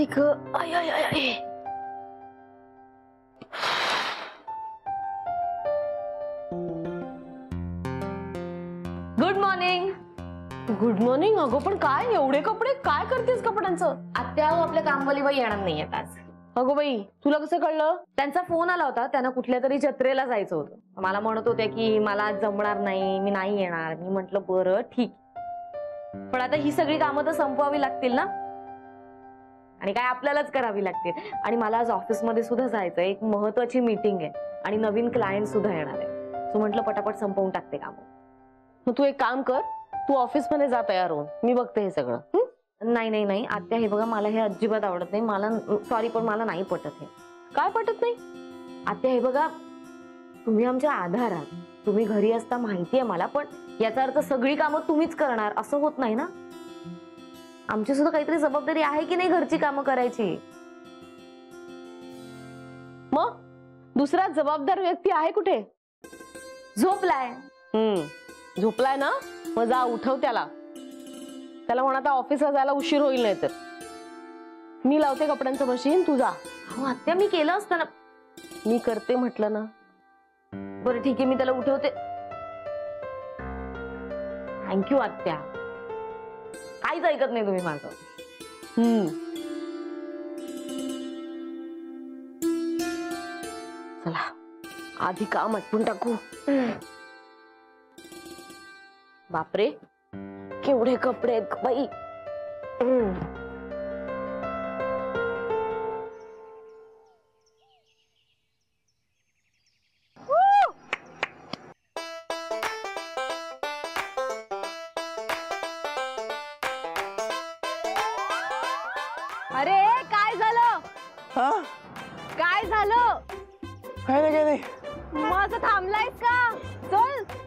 那个，哎！गुड morning अगो पण काय एवढे कपडे काय करतेस कपड्यांचं? आत्या आपल्या कामवाली बाई येणार नाहीयेत आज. अगो बाई तुला कसं कळलं? त्यांचा फोन आला होता, त्यांना कुठल्या तरी जत्रेला जायचं होतं. मला म्हणत होत्या की मला आज जमणार नाही, मी नाही येणार. मी म्हटलं बरं ठीक, पण आता ही सगळी कामं तर संपवावी लागतील ना, आणि काय आपल्यालाच करावी लागतील. आणि मला आज ऑफिसमध्ये सुद्धा जायचं, एक महत्त्वाची मीटिंग आहे आणि नवीन क्लायंट सुद्धा येणार आहे. सो म्हटलं पटापट संपवून टाकते काम. मग तू एक काम कर, तू ऑफिस मध्ये जा तयार होऊन, मी बघते हे सगळं. नाही आत्या हे बघा, मला हे अजिबात आवडत नाही. मला सॉरी पण मला नाही पटत. हे काय पटत नाही आत्या? हे बघा तुम्ही आमच्या आधार आहात, तुम्ही घरी असता माहिती आहे मला, पण याचा अर्थ सगळी कामं तुम्हीच करणार असं होत नाही ना. आमची सुद्धा काहीतरी जबाबदारी आहे की नाही घरची कामं करायची? मग दुसरा जबाबदार व्यक्ती आहे कुठे? झोपलाय. झोपलाय ना, मग जा उठव त्याला. त्याला म्हणा आता ऑफिसला जायला उशीर होईल नाही तर. मी लावते कपड्यांचं मशीन, तू जा. अहो आत्या मी केलं असतं ना. मी करते म्हटलं ना. बरं ठीक आहे मी त्याला उठवते. थँक्यू आत्या, काहीच ऐकत नाही तुम्ही माझं. चला आधी काम आटपून टाकू. बापरे केवढे कपडे आहेत बाई. अरे काय झालं? काय नाही मग असं थांबलायस का? चल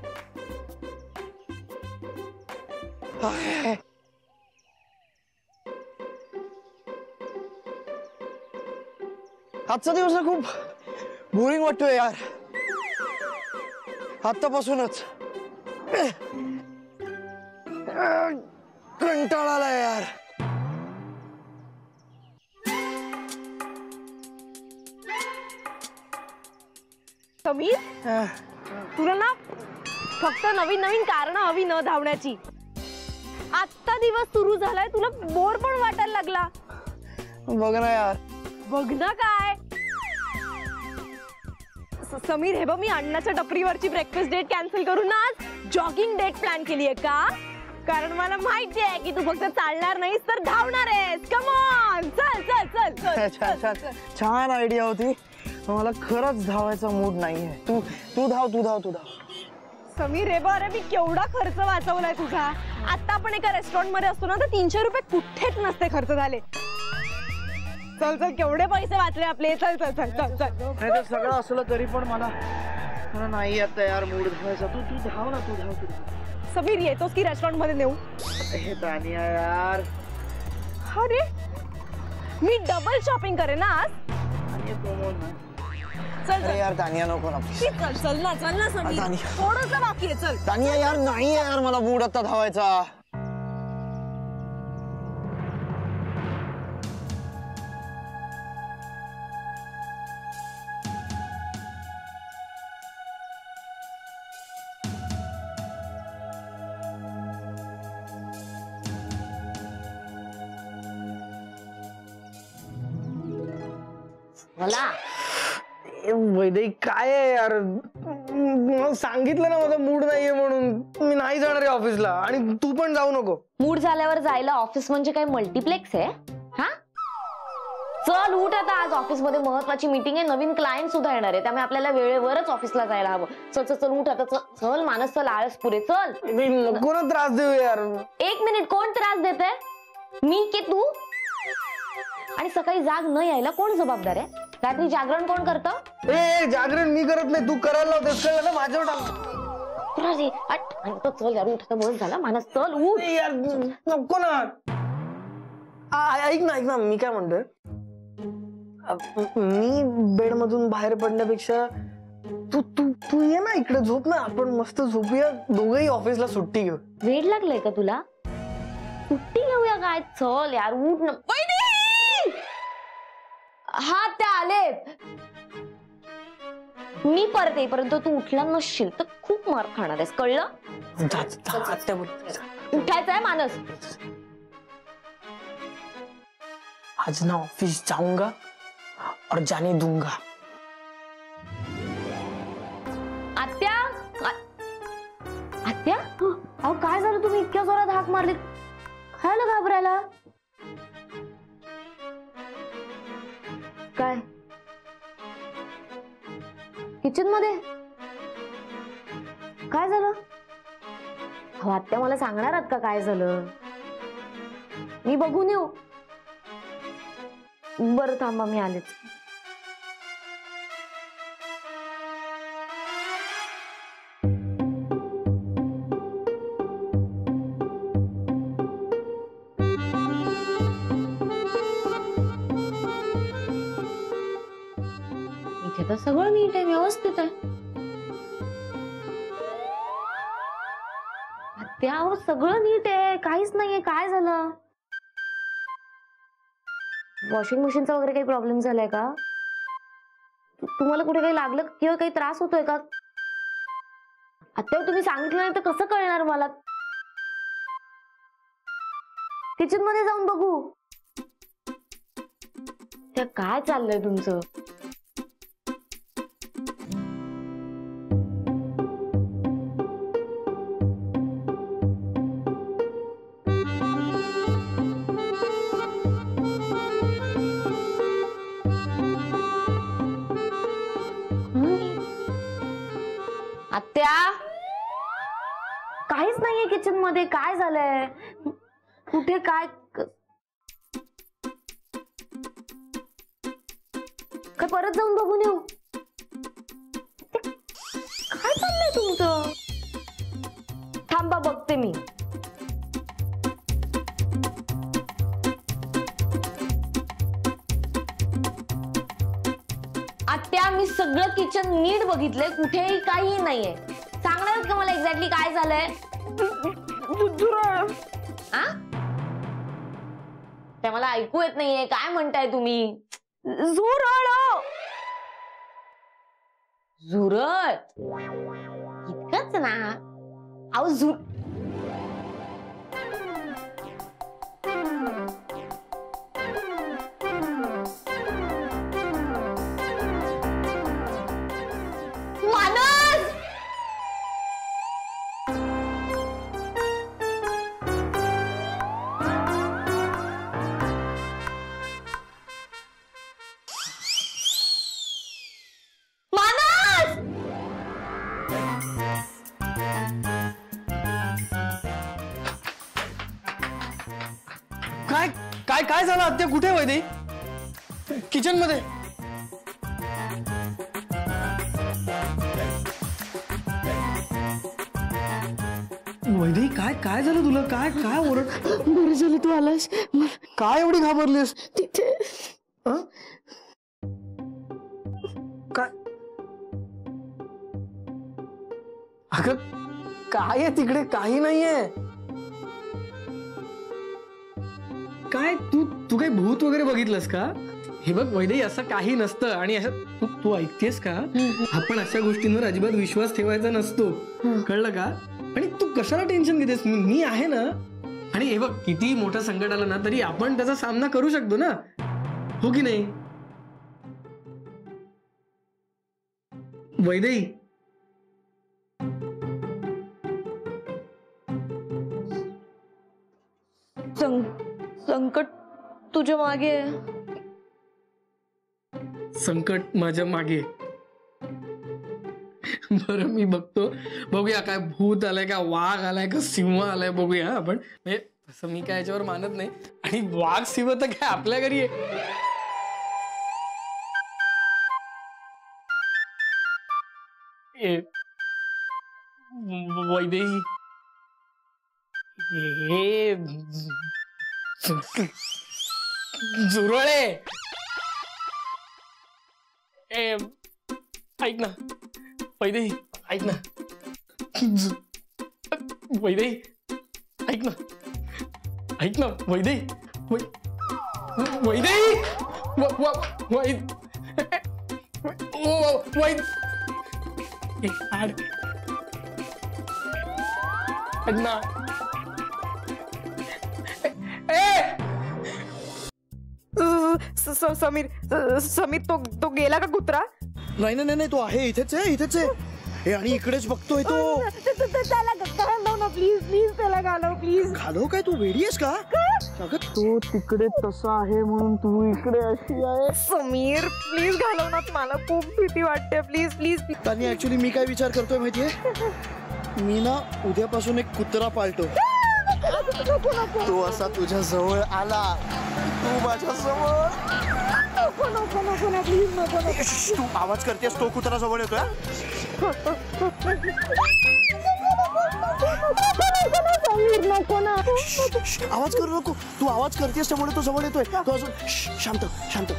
आजचा दिवस खूप बोरिंग वाटतोय यार. आतापासूनच कंटाळा आलाय यार. समीर तुला ना फक्त नवीन कारणं हवी न धावण्याची. आजचा दिवस सुरू झालाय, तुला बोर पण वाटायला लागला. बघ ना काय समीर, हे बघ मी अण्णाच्या टपरीवरची ब्रेकफास्ट डेट कॅन्सल करून आज जॉगिंग डेट प्लॅन केली आहे का? कारण मला माहिती आहे की तू फक्त चालणार नाहीस तर धावणार आहेस. कम ऑन चल. छान आयडिया होती, मला खरंच धावायचा मूड नाहीये. तू धाव. समीर रे बरे मी केवढा खर्च वाचवलाय तुझा. आता आपण एका रेस्टॉरंट मध्ये असतो ना, तर 300 रुपये कुठेच नसते खर्च झाले. चल केवढे पैसे वाचले आपले. चल सगळं असलं तरी पण मला नाही आता यार मूड धावायचा. तू धाव. समीर येतोस की रेस्टॉरंट मध्ये नेऊ? हे तानिया यार, अरे मी डबल शॉपिंग करे ना आज. चल यार तानिया नको ना. चल ना समीर थोडंसं बाकी आहे. चल तानिया यार नाही यार मला मूड आता धावायचा. मला काय यार सांगितलं ना माझा मूड नाहीये म्हणून. मी नाही जाणार आहे ऑफिसला आणि तू पण जाऊ नको. मूड झाल्यावर जायला ऑफिस म्हणजे काय मल्टीप्लेक्स आहे? हा चल उठ आता, आज ऑफिस मध्ये महत्वाची मीटिंग आहे, नवीन क्लायंट सुद्धा येणार आहे, त्यामुळे आपल्याला वेळेवरच ऑफिसला जायला हवं. चल उठ आता. चल मानस चल, आळस पुरे. चल नको ना त्रास देऊ यार. एक मिनिट, कोण त्रास देते मी की तू? आणि सकाळी जाग न यायला कोण जबाबदार आहे? रात्री जागरण कोण करतं? ए जागरण मी करत नाही, तू करायला होतेस. कळलं ना माझ्यावर टाकलं. चल यार उठ, बोल झाला मानस. चल उठ यार नको ना. ऐक ना मी काय म्हणतोय, मी बेड मधून बाहेर पडण्यापेक्षा तू ये ना इकडे, झोप ना. आपण मस्त झोपूया दोघंही, ऑफिसला सुट्टी घेऊ. वेड लागलंय का तुला? सुट्टी घेऊया काय? चल यार उठ ना. हा त्या आले, मी परत येईपर्यंत तू उठला नसशील तर खूप मार खाणार आहेस, कळलं? उठायचंय मानस. आज ना ऑफिस जाऊंगा और जाने दूंगा. आत्या, आत्या, अहो काय झालं, तुम्ही इतक्या जोरात हाक मारली, काय ना घाबरायला? काय किचन मध्ये काय झालं? अहो आत्या मला सांगणार आहात का काय झालं? मी बघून येऊ? बरं थांबा मी आलेच. सगळं नीट आहे, व्यवस्थित आहे. त्यावर सगळं नीट आहे, काहीच नाहीये. काय झालं? वॉशिंग मशीनचा वगैरे काही प्रॉब्लेम झालाय का? तुम्हाला कुठे काही लागलं किंवा काही त्रास होतोय का? आत्यावर तुम्ही सांगितलं नाही तर कसं कळणार मला? किचन मध्ये जाऊन बघू. त्या काय चाललंय तुमचं? काहीच नाहीये किचन मध्ये. काय झालंय? कुठे काय काय? परत जाऊन बघून येऊ. काय चाललंय तुमचं? थांबा बघते मी. आत्या मी सगळं किचन नीट बघितलंय, कुठेही काही नाहीये. सांगणार का मला एक्झॅक्टली काय झालंय? ते मला ऐकू येत नाहीये, काय म्हणताय तुम्ही? झुरळ. झुरळ इतकंच ना. अहो काय काय काय झालं? आत्या कुठे होती? किचन मध्ये. वैदी काय काय झालं तुला? काय काय ओरड? बरं झालं तू आलास. काय एवढी घाबरलीस? तिथे काय? अगं काय आहे तिकडे? काही नाहीये. काय तू तू काही भूत वगैरे बघितलंस का? हे बघ वैद्य, असं काही नसतं. आणि तू तू ऐकतेस का? आपण अशा गोष्टींवर अजिबात विश्वास ठेवायचा नसतो, कळलं का? आणि तू कशाला टेन्शन घेतेस? मी आहे ना. आणि हे बघ, किती मोठं संकट आलं ना तरी आपण त्याचा सामना करू शकतो ना, हो की नाही? वैद्य संकट तुझ्या मागे. संकट माझ्या मागे. बरं मी बघतो, बघूया काय भूत आलाय का, वाघ आलाय का, सिंह आलाय, बघूया आपण. तसं मी काय याच्यावर मानत नाही. आणि वाघ सिंह तर काय आपल्या घरी आहे. वैदेही हे झुरळे. ऐक ना वैदेही, ऐक ना वैदेही, ऐक ना वैदेही, वैदेही. Wait. Adna. समीर तो गेला का कुत्रा? नाही तो आहे इथेच आहे हे आणि इकडेच बघतोय तो त्याला घालव ना प्लीज त्याला घालव प्लीज घालव काय तू वेडीस का अगं तू तिकडे तसा आहे म्हणून तू इकडे अशी आहे समीर प्लीज घालव ना मला खूप भीती वाटते प्लीज प्लीज तनी एक्चुअली मी काय विचार करतोय माहितीये मी ना उद्यापासून एक कुत्रा पाळतो तू असा तुझ्या जवळ आला तू माझ्या समोर तू आवाज करतेस तो कुत्रा जवळ येतोय आवाज करू नको तू आवाज करतेस त्यामुळे तो जवळ येतोय तो अजून शांत शांत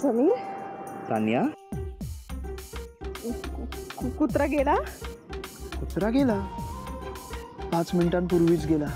समीर तानिया कुत्रा गेला 5 मिनिटांपूर्वीच गेला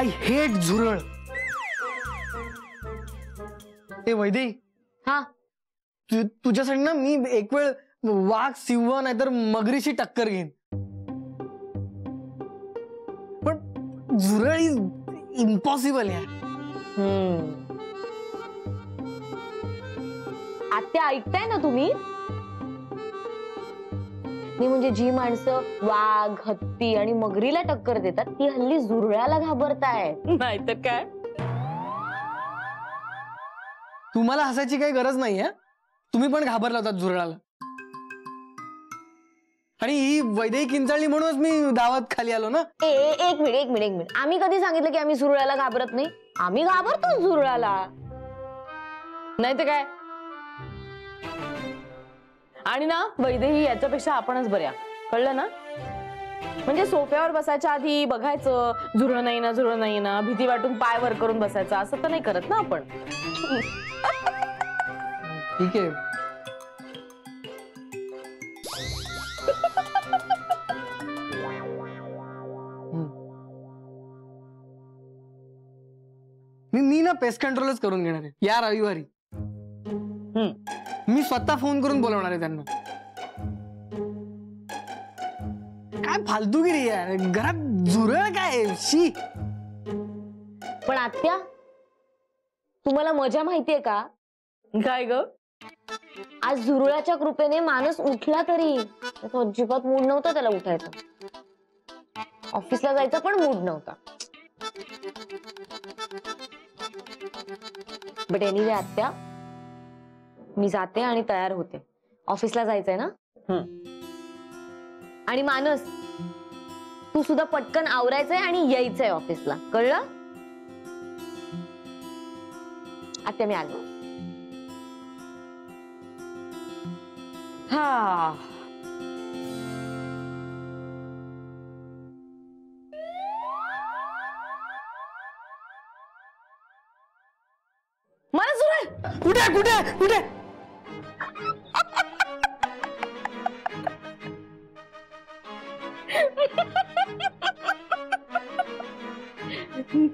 I hate झुरळ ए वैदे हाँ तुझ्यासाठी ना मी एक वेळ वाघ सिंह नाहीतर मगरीशी टक्कर घेईन पण झुरळ इज इम्पॉसिबल यार आत्या ऐकताय ना तुम्ही मी म्हणजे जी माणसं वाघ हत्ती आणि मगरीला टक्कर देतात ती हल्ली झुरळाला घाबरताय नाहीतर काय तुम्हाला हसायची काही गरज नाहीये तुम्ही पण घाबरला होता झुरळाला आणि ही वैदेही किंचाळली म्हणूनच मी दावत खाली आलो ना एक मिनिट आम्ही कधी सांगितलं की आम्ही झुरळाला घाबरत नाही आम्ही घाबरतो झुरळाला नाहीतर काय आणि ना वैदेही याच्यापेक्षा आपणच बऱ्या कळलं ना म्हणजे सोफ्यावर बसायच्या आधी बघायचं झुरळ नाही ना भीती वाटून पाय वर करून बसायचं असं तर नाही करत ना आपण ठीक आहे मी ना पेस्ट कंट्रोलच करून घेणार आहे या रविवारी मी स्वतः फोन करून बोलवणार आहे त्यांना काय फालतूगिरी यार घरात झुरळ काय शी पण आत्या तुम्हाला मजा माहितीये का काय ग आज झुरळाच्या कृपेने माणूस उठला तरी अजिबात मूड नव्हता त्याला उठायचा ऑफिसला जायचा पण मूड नव्हता बट एनिवे आत्या मी जाते आणि तयार होते ऑफिसला जायचंय ना आणि मानस तू सुद्धा पटकन आवरायचंय आणि यायचंय ऑफिसला कळलं आता मी आलो हा मानस कुठे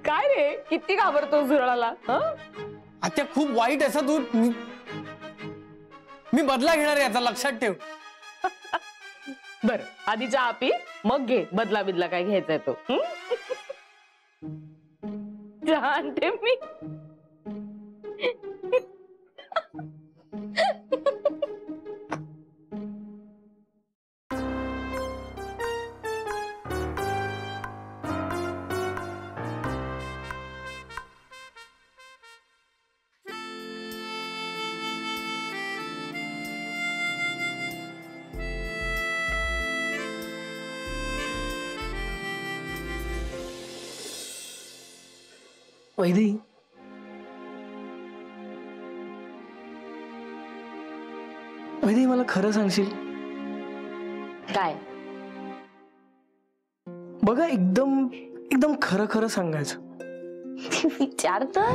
काय रे किती घाबरतो झुरळाला. आत्या खूप वाईट असा तू. मी बदला घेणार आहे याचा, लक्षात ठेव. बर आधी चहा पी मग घे बदला बिदला काय घ्यायचाय तो. जाणते मी. वैदी वैदी मला खरं सांगशील काय? बघा एकदम एकदम खरं खरं सांगायचं. विचार तर.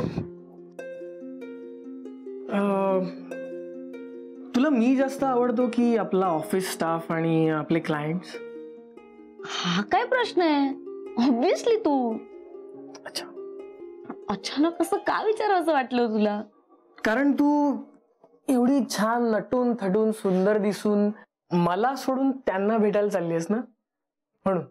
तुला मी जास्त आवडतो की आपला ऑफिस स्टाफ आणि आपले क्लायंट्स? हा काय प्रश्न आहे. ऑब्विसली तू. अच्छा अचानक असं का विचारायचं वाटलं तुला? कारण तू एवढी छान नटून थटून सुंदर दिसून मला सोडून त्यांना भेटायला चालली आहेस ना म्हणून.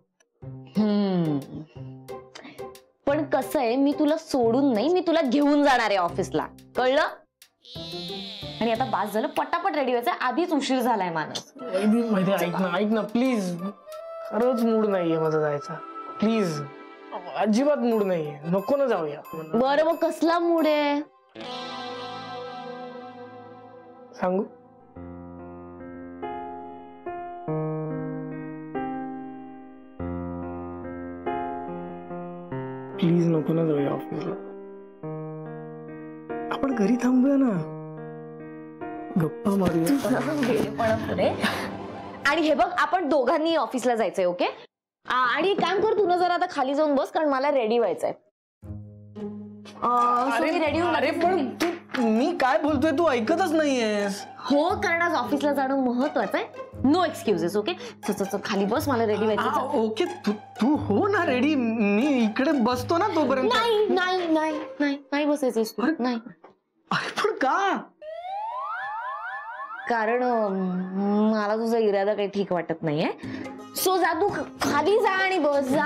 पण कसं आहे, मी तुला सोडून नाही, मी तुला घेऊन जाणार आहे ऑफिसला, कळलं? आणि आता बास झालं, पटापट रेडी व्हायचं, आधीच उशीर झालाय माणूस. ऐक ना प्लीज, खरंच मूड नाहीये माझा जायचा. प्लीज अजिबात मूड नाहीये, नको ना जाऊया. बरं मग कसला मूड आहे सांगू? प्लीज नको ना जाऊया ऑफिसला, आपण घरी थांबूया ना, गप्पा मारूया. आणि हे बघ, आपण दोघांनी ऑफिसला जायचंय. ओके? आणि काम कर, तू ना जरा आता खाली जाऊन बस, कारण मला रेडी व्हायचंय. मी काय बोलतोय तू ऐकतच नाहीयेस. हो, कारण आज ऑफिसला जाणं महत्वाचं आहे. No excuses. ओके, खाली बस, मला रेडी व्हायचं. ओके तू हो ना रेडी, मी इकडे बसतो ना तोपर्यंत. नाही नाही नाही नाही नाही बसायचंस तू. नाही. पण का? कारण मला तुझा इरादा काही ठीक वाटत नाहीये. सो जा, तू खाली जा आणि बस जा.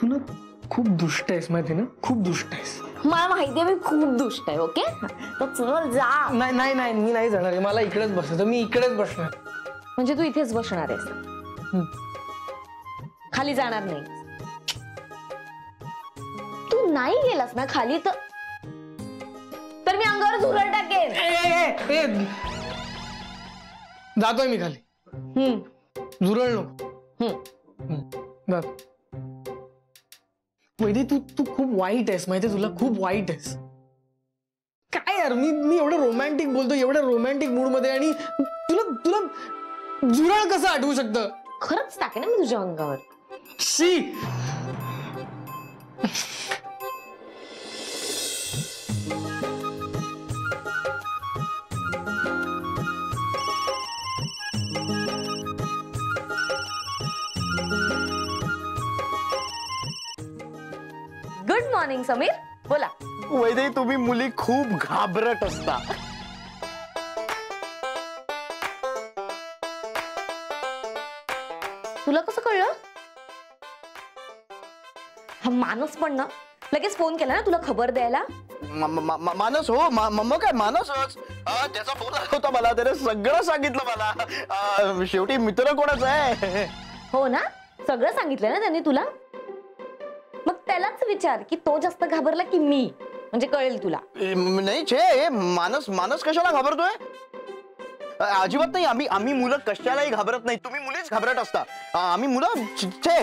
तू ना खूप दुष्ट आहेस, माहिती ना, खूप दुष्ट आहेस. मला माहिती आहे मी खूप दुष्ट आहे. ओके तर चल जा. नाही नाही नाही मी नाही जाणार, मला इकडेच बसायचं, मी इकडेच बसणार. म्हणजे तू इथेच बसणार आहेस, खाली जाणार नाही. तू नाही गेलास ना खाली तर मी अंगावर झुरळ टाकेन. जातोय मी खाली. झुरळ नको. वैदी तू तू खूप वाईट आहेस, माहितीये तुला, खूप वाईट आहेस. काय यार, मी एवढं रोमॅन्टिक बोलतो, एवढ्या रोमॅन्टिक मूड मध्ये, आणि तुला तुला झुरळ कसं आठवू शकतं? खरंच टाके ना मी तुझ्या अंगावर. शी मॉर्निंग समीर, बोला. वैदे तुम्ही मुली खूप घाबरट असता. तुला कसं कळलं? हा मानस पण ना लगेच फोन केला ना तुला खबर द्यायला. मानस? हो, मम्मा काय मानसच, त्याचा फोन आला होता मला, त्याने सगळं सांगितलं मला. शेवटी मित्र कोणाच आहे. हो ना, सगळं सांगितलं ना त्याने तुला. मग त्यालाच विचार की तो जास्त घाबरला की मी, म्हणजे कळेल तुला. नाही छे, मानस मानस कशाला घाबरतोय? अजिबात नाही, आम्ही मुलं कशालाही घाबरत नाही, तुम्ही मुलीच घाबरत असता. आम्ही मुलं छे.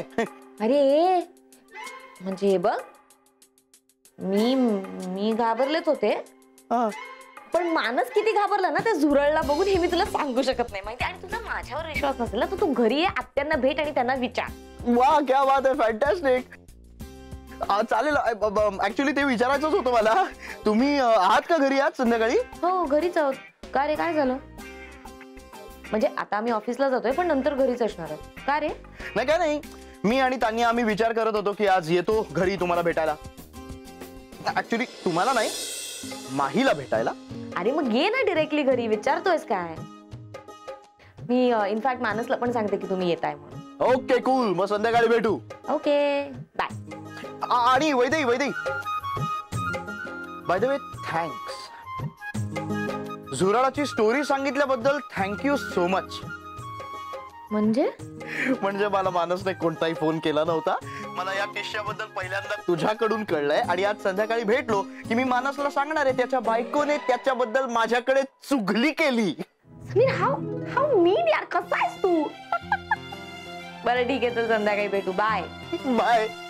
अरे म्हणजे हे बघ, मी मी घाबरलेच होते, पण मानस किती घाबरला ना त्या झुरळला बघून, हे मी तुला सांगू शकत नाही, माहिती. आणि तुझा माझ्यावर विश्वास नसेल ना, तर तू घरी ये, आत्यांना भेट आणि त्यांना विचार. वा क्या बात आहे, फॅन्टॅस्टिक. चालेल, ऍक्च्युली ते विचारायचंच होतं मला. तुम्ही आहात का घरी आज संध्याकाळी? हो घरीच आहोत. का रे काय झालं? म्हणजे आता आम्ही ऑफिसला जातोय पण नंतर घरीच असणार आहे. का रे? नाही काय नाही, मी आणि तान्या आम्ही विचार करत होतो की आज येतो घरी तुम्हाला भेटायला. ऍक्च्युअली तुम्हाला नाही, माहीला भेटायला. अरे मग ये ना डायरेक्टली घरी, विचारतोयस काय. मी इनफॅक्ट मानसला पण सांगते की तुम्ही येताय म्हणून. ओके कूल, मग संध्याकाळी भेटू. Okay bye. आणि Vaidehi Vaidehi, by the way thanks, झुराळाची स्टोरी सांगितल्याबद्दल थँक्यू सो मच. म्हणजे म्हणजे मला मानसने कोणताही फोन केला नव्हता. मला या किस्साबद्दल पहिल्यांदा तुझ्याकडून कळलंय आणि आज संध्याकाळी भेटलो की मी मानसला सांगणार आहे त्याच्या बायकोने त्याच्याबद्दल माझ्याकडे चुगली केली. समीर हाऊ मीन यार, कसा आहेस तू. बरं ठीक आहे, तर संध्याकाळी भेटू. Bye bye.